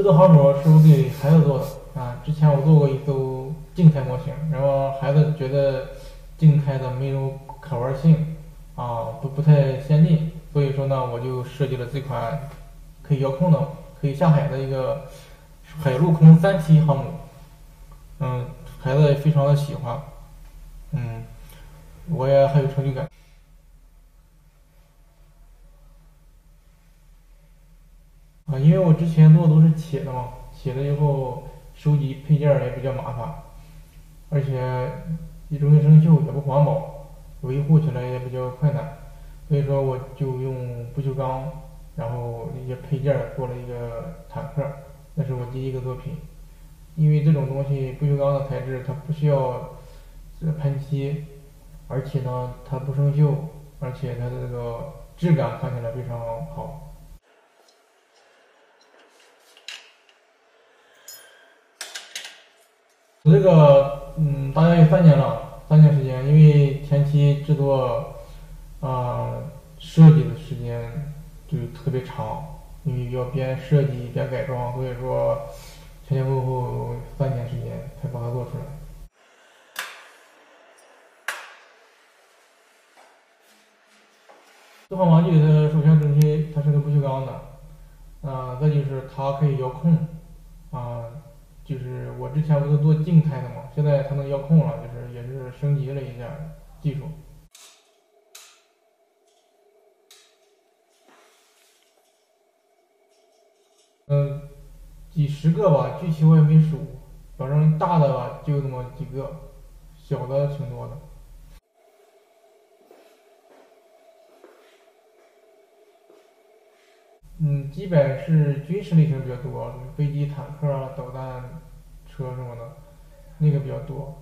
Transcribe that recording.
这个航模是我给孩子做的啊，之前我做过一艘静态模型，然后孩子觉得静态的没有可玩性啊，不太先进，所以说呢，我就设计了这款可以遥控的、可以下海的一个海陆空3期航母。嗯，孩子也非常的喜欢，嗯，我也很有成就感。啊，因为我之前做的都是铁的嘛，铁的以后收集配件也比较麻烦，而且也容易生锈，也不环保，维护起来也比较困难，所以说我就用不锈钢，然后一些配件做了一个坦克，那是我第一个作品。因为这种东西不锈钢的材质它不需要喷漆，而且呢它不生锈，而且它的这个质感看起来非常好。我这个大概有3年了，3年时间，因为前期制作设计的时间就特别长，因为要边设计边改装，所以说前前后后3年时间才把它做出来。这款玩具它首先整体它是个不锈钢的，再就是它可以遥控，就是我之前不是做静态的嘛，现在它能遥控了，就是也是升级了一下技术。嗯，几十个吧，具体我也没数，反正大的吧就那么几个，小的挺多的。嗯，基本是军事类型比较多，飞机、坦克啊、导弹车什么的，那个比较多。